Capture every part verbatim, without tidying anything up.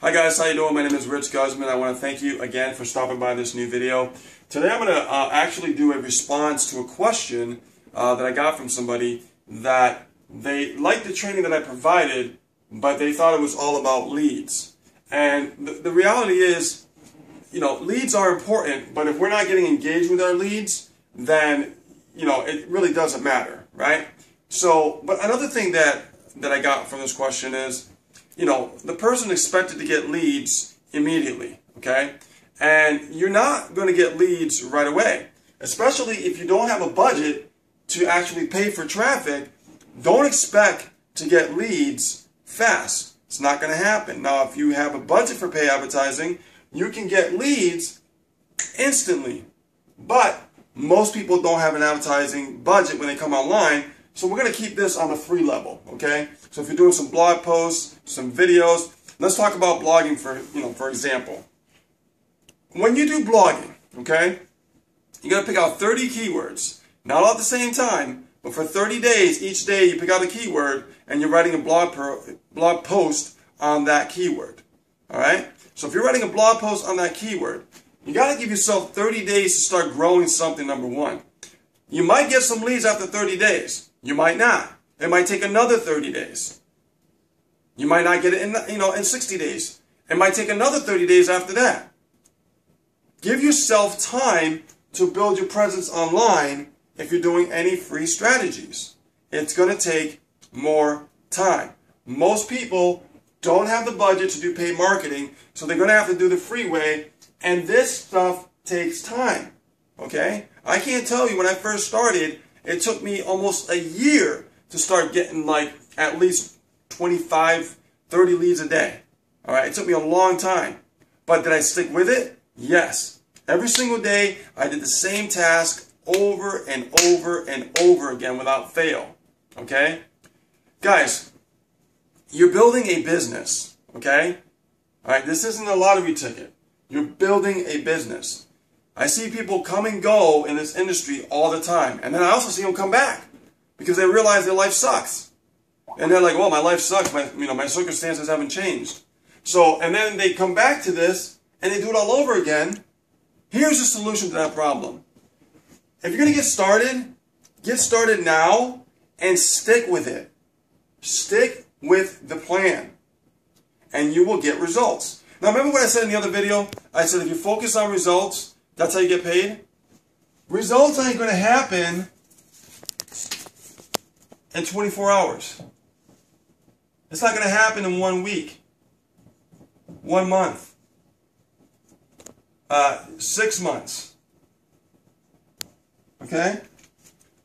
Hi guys, how you doing? My name is Rich Guzman. I want to thank you again for stopping by this new video. Today I'm going to uh, actually do a response to a question uh, that I got from somebody that they liked the training that I provided, but they thought it was all about leads. And the, the reality is, you know, leads are important, but if we're not getting engaged with our leads, then, you know, it really doesn't matter, right? So, but another thing that, that I got from this question is, you know, the person expected to get leads immediately, okay? And you're not going to get leads right away, especially if you don't have a budget to actually pay for traffic. Don't expect to get leads fast. It's not going to happen. Now, if you have a budget for pay advertising, you can get leads instantly. But most people don't have an advertising budget when they come online. So we're going to keep this on a free level, okay? So if you're doing some blog posts, some videos, let's talk about blogging for, you know, for example. When you do blogging, okay, you got to pick out thirty keywords. Not all at the same time, but for thirty days, each day you pick out a keyword and you're writing a blog, per, blog post on that keyword, all right? So if you're writing a blog post on that keyword, you got to give yourself thirty days to start growing something, number one. You might get some leads after thirty days. You might not. It might take another thirty days. You might not get it in, you know, in sixty days. It might take another thirty days after that. Give yourself time to build your presence online if you're doing any free strategies. It's going to take more time. Most people don't have the budget to do paid marketing, so they're going to have to do the free way, and this stuff takes time, okay? I can't tell you when I first started, it took me almost a year to start getting like at least twenty-five, thirty leads a day. All right, it took me a long time. But did I stick with it? Yes. Every single day, I did the same task over and over and over again without fail. Okay? Guys, you're building a business. Okay? All right, this isn't a lottery ticket. You're building a business. I see people come and go in this industry all the time. And then I also see them come back because they realize their life sucks. And they're like, well, my life sucks. My, you know, my circumstances haven't changed. So, and then they come back to this and they do it all over again. Here's the solution to that problem. If you're going to get started, get started now and stick with it. Stick with the plan and you will get results. Now, remember what I said in the other video? I said, if you focus on results, that's how you get paid. Results ain't going to happen in twenty-four hours. It's not going to happen in one week, one month, uh, six months. Okay?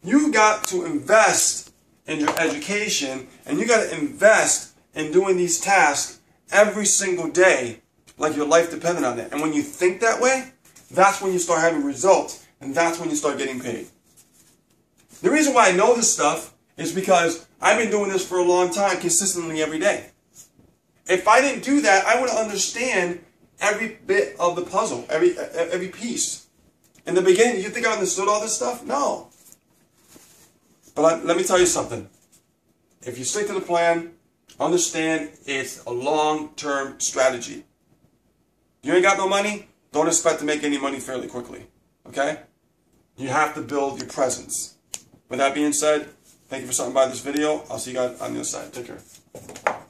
You got to invest in your education, and you got to invest in doing these tasks every single day, like your life depended on it. And when you think that way, that's when you start having results, and that's when you start getting paid. The reason why I know this stuff is because I've been doing this for a long time, consistently every day. If I didn't do that, I would understand every bit of the puzzle, every, every piece. In the beginning, you think I understood all this stuff? No. But let me tell you something. If you stick to the plan, understand it's a long-term strategy. You ain't got no money? Don't expect to make any money fairly quickly, okay? You have to build your presence. With that being said, thank you for stopping by this video. I'll see you guys on the other side. Take care.